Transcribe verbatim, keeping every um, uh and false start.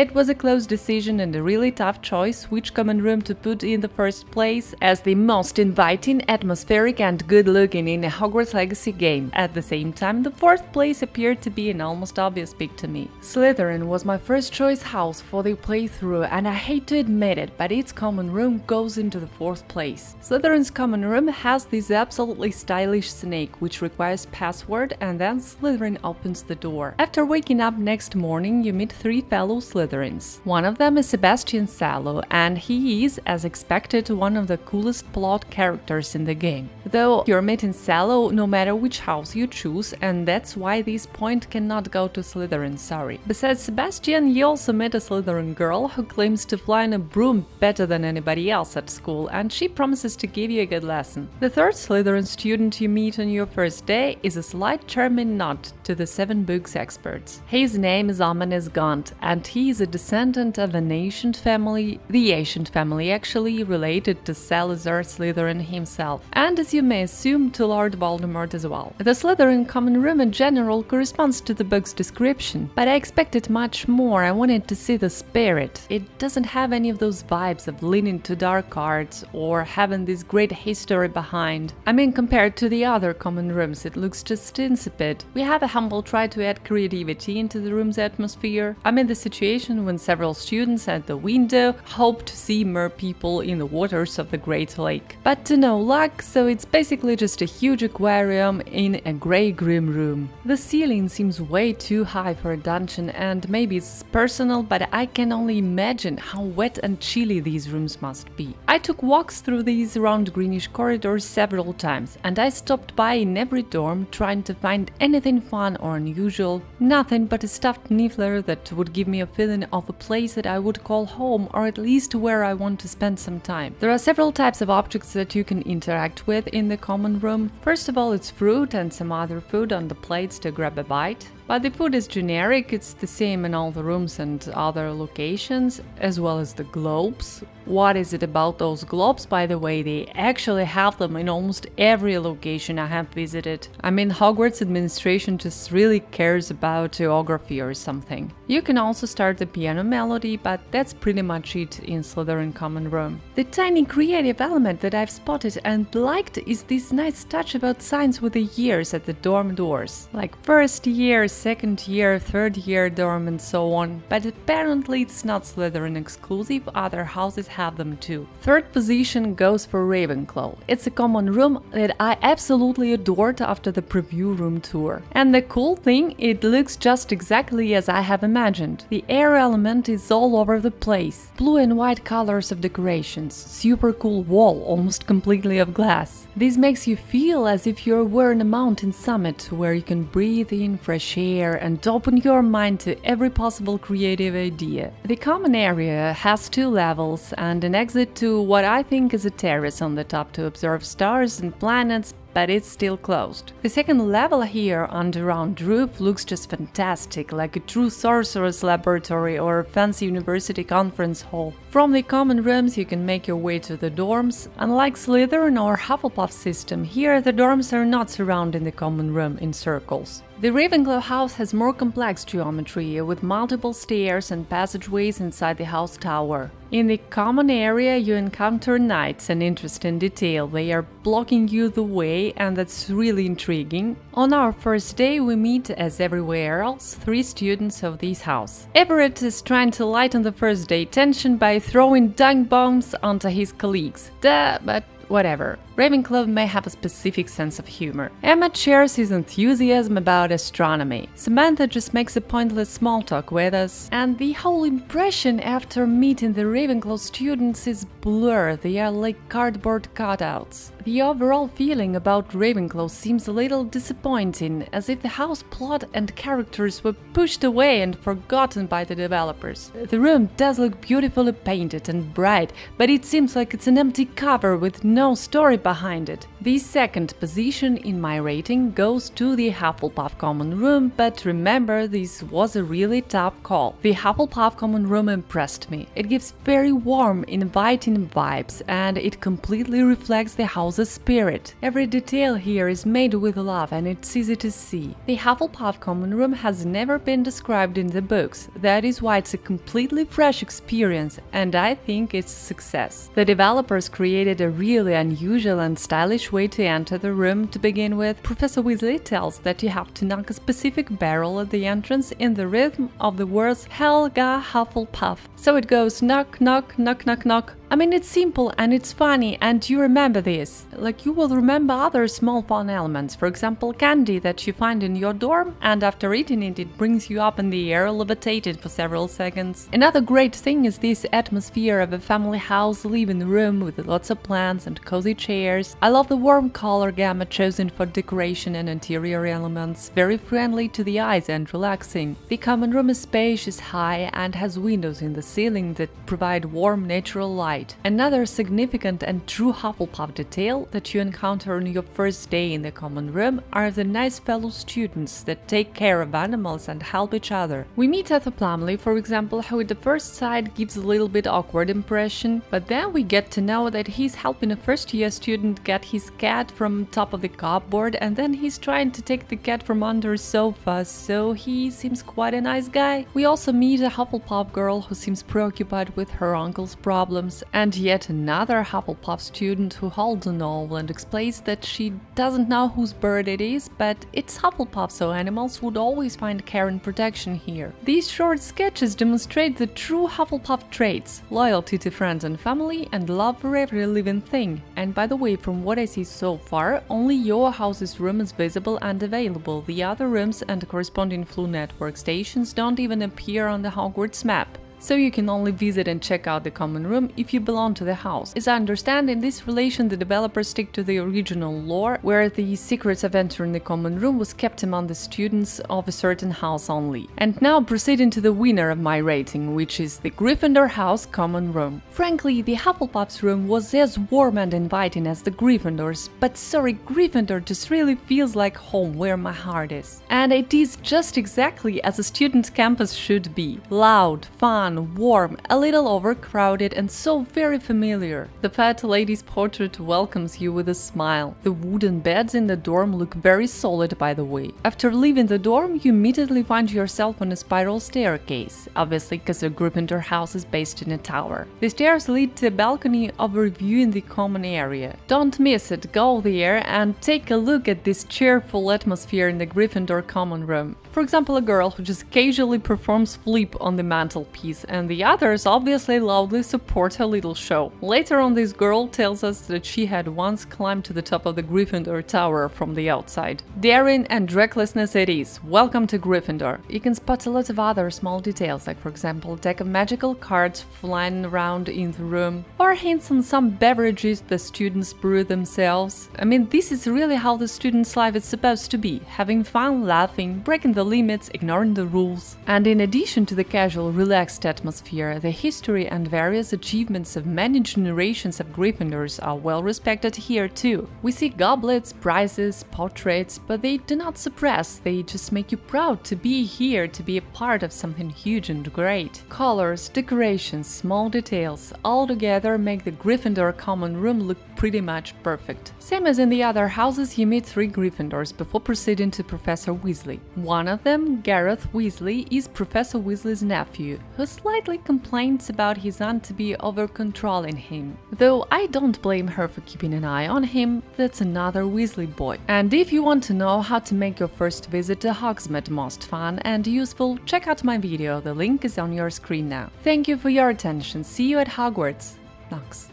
It was a close decision and a really tough choice which common room to put in the first place as the most inviting, atmospheric and good-looking in a Hogwarts Legacy game. At the same time, the fourth place appeared to be an almost obvious pick to me. Slytherin was my first choice house for the playthrough and I hate to admit it, but its common room goes into the fourth place. Slytherin's common room has this absolutely stylish snake which requires password and then Slytherin opens the door. After waking up next morning, you meet three fellow Slytherins. One of them is Sebastian Sallow, and he is, as expected, one of the coolest plot characters in the game. Though you're meeting Sallow no matter which house you choose, and that's why this point cannot go to Slytherin, sorry. Besides Sebastian, you also meet a Slytherin girl who claims to fly in a broom better than anybody else at school, and she promises to give you a good lesson. The third Slytherin student you meet on your first day is a slight charming nod to the Seven Books experts. His name is Omenes Gaunt, and he is a descendant of an ancient family, the ancient family actually related to Salazar Slytherin himself, and as you may assume to Lord Voldemort as well. The Slytherin common room in general corresponds to the book's description, but I expected much more, I wanted to see the spirit. It doesn't have any of those vibes of leaning to dark arts or having this great history behind. I mean, compared to the other common rooms it looks just insipid. We have a humble try to add creativity into the room's atmosphere. I mean, the situation when several students at the window hope to see more people in the waters of the Great Lake. But to no luck, so it's basically just a huge aquarium in a grey grim room. The ceiling seems way too high for a dungeon, and maybe it's personal, but I can only imagine how wet and chilly these rooms must be. I took walks through these round greenish corridors several times, and I stopped by in every dorm trying to find anything fun or unusual, nothing but a stuffed Niffler that would give me a feeling of a place that I would call home, or at least where I want to spend some time. There are several types of objects that you can interact with in the common room. First of all, it's fruit and some other food on the plates to grab a bite. But the food is generic, it's the same in all the rooms and other locations, as well as the globes. What is it about those globes, by the way? They actually have them in almost every location I have visited. I mean, Hogwarts administration just really cares about geography or something. You can also start the piano melody, but that's pretty much it in Slytherin common room. The tiny creative element that I've spotted and liked is this nice touch about signs with the years at the dorm doors. Like first year, second year, third year dorm and so on, but apparently it's not Slytherin exclusive, other houses have them too. Third position goes for Ravenclaw. It's a common room that I absolutely adored after the preview room tour. And the cool thing, it looks just exactly as I have imagined. The air element is all over the place. Blue and white colors of decorations, super cool wall, almost completely of glass. This makes you feel as if you're wearing a mountain summit where you can breathe in fresh air and open your mind to every possible creative idea. The common area has two levels and an exit to what I think is a terrace on the top to observe stars and planets, but it's still closed. The second level here on the round roof looks just fantastic, like a true sorcerer's laboratory or a fancy university conference hall. From the common rooms you can make your way to the dorms. Unlike Slytherin or Hufflepuff system, here the dorms are not surrounding the common room in circles. The Ravenclaw house has more complex geometry, with multiple stairs and passageways inside the house tower. In the common area you encounter knights, an interesting detail, they are blocking you the way and that's really intriguing. On our first day we meet, as everywhere else, three students of this house. Everett is trying to lighten the first day tension by throwing dung bombs onto his colleagues. Duh, but whatever. Ravenclaw may have a specific sense of humor. Emma shares his enthusiasm about astronomy. Samantha just makes a pointless small talk with us. And the whole impression after meeting the Ravenclaw students is blurred, they are like cardboard cutouts. The overall feeling about Ravenclaw seems a little disappointing, as if the house plot and characters were pushed away and forgotten by the developers. The room does look beautifully painted and bright, but it seems like it's an empty cover with no story behind it. The second position in my rating goes to the Hufflepuff common room, but remember, this was a really tough call. The Hufflepuff common room impressed me. It gives very warm, inviting vibes, and it completely reflects the house knows a spirit. Every detail here is made with love and it's easy to see. The Hufflepuff common room has never been described in the books, that is why it's a completely fresh experience and I think it's a success. The developers created a really unusual and stylish way to enter the room to begin with. Professor Weasley tells that you have to knock a specific barrel at the entrance in the rhythm of the words Helga Hufflepuff. So it goes knock, knock, knock, knock, knock. I mean, it's simple and it's funny and you remember this, like you will remember other small fun elements, for example candy that you find in your dorm and after eating it it brings you up in the air levitated for several seconds. Another great thing is this atmosphere of a family house living room with lots of plants and cozy chairs. I love the warm color gamma chosen for decoration and interior elements, very friendly to the eyes and relaxing. The common room is spacious, high and has windows in the ceiling that provide warm natural light. Another significant and true Hufflepuff detail that you encounter on your first day in the common room are the nice fellow students that take care of animals and help each other. We meet Ethel Plumley, for example, who at the first sight gives a little bit awkward impression, but then we get to know that he's helping a first-year student get his cat from top of the cupboard and then he's trying to take the cat from under a sofa, so he seems quite a nice guy. We also meet a Hufflepuff girl who seems preoccupied with her uncle's problems, and yet another Hufflepuff student who holds a novel and explains that she doesn't know whose bird it is, but it's Hufflepuff, so animals would always find care and protection here. These short sketches demonstrate the true Hufflepuff traits, loyalty to friends and family, and love for every living thing. And by the way, from what I see so far, only your house's room is visible and available, the other rooms and corresponding Flu Network stations don't even appear on the Hogwarts map. So you can only visit and check out the common room if you belong to the house. As I understand, in this relation the developers stick to the original lore, where the secrets of entering the common room was kept among the students of a certain house only. And now proceeding to the winner of my rating, which is the Gryffindor house common room. Frankly, the Hufflepuff's room was as warm and inviting as the Gryffindor's, but sorry, Gryffindor just really feels like home, where my heart is. And it is just exactly as a student campus should be, loud, fun, warm, a little overcrowded and so very familiar. The fat lady's portrait welcomes you with a smile. The wooden beds in the dorm look very solid, by the way. After leaving the dorm, you immediately find yourself on a spiral staircase, obviously because the Gryffindor house is based in a tower. The stairs lead to a balcony overviewing the common area. Don't miss it, go there and take a look at this cheerful atmosphere in the Gryffindor common room. For example, a girl who just casually performs flip on the mantelpiece, and the others obviously loudly support her little show. Later on, this girl tells us that she had once climbed to the top of the Gryffindor tower from the outside. Daring and recklessness it is. Welcome to Gryffindor. You can spot a lot of other small details, like for example a deck of magical cards flying around in the room, or hints on some beverages the students brew themselves. I mean, this is really how the student's life is supposed to be, having fun, laughing, breaking the limits, ignoring the rules. And in addition to the casual, relaxed atmosphere, the history and various achievements of many generations of Gryffindors are well respected here too. We see goblets, prizes, portraits, but they do not suppress, they just make you proud to be here, to be a part of something huge and great. Colors, decorations, small details, all together make the Gryffindor common room look pretty much perfect. Same as in the other houses, you meet three Gryffindors before proceeding to Professor Weasley. One of them, Gareth Weasley, is Professor Weasley's nephew, who slightly complains about his aunt to be over-controlling him. Though I don't blame her for keeping an eye on him, that's another Weasley boy. And if you want to know how to make your first visit to Hogsmeade most fun and useful, check out my video, the link is on your screen now. Thank you for your attention, see you at Hogwarts! Knox.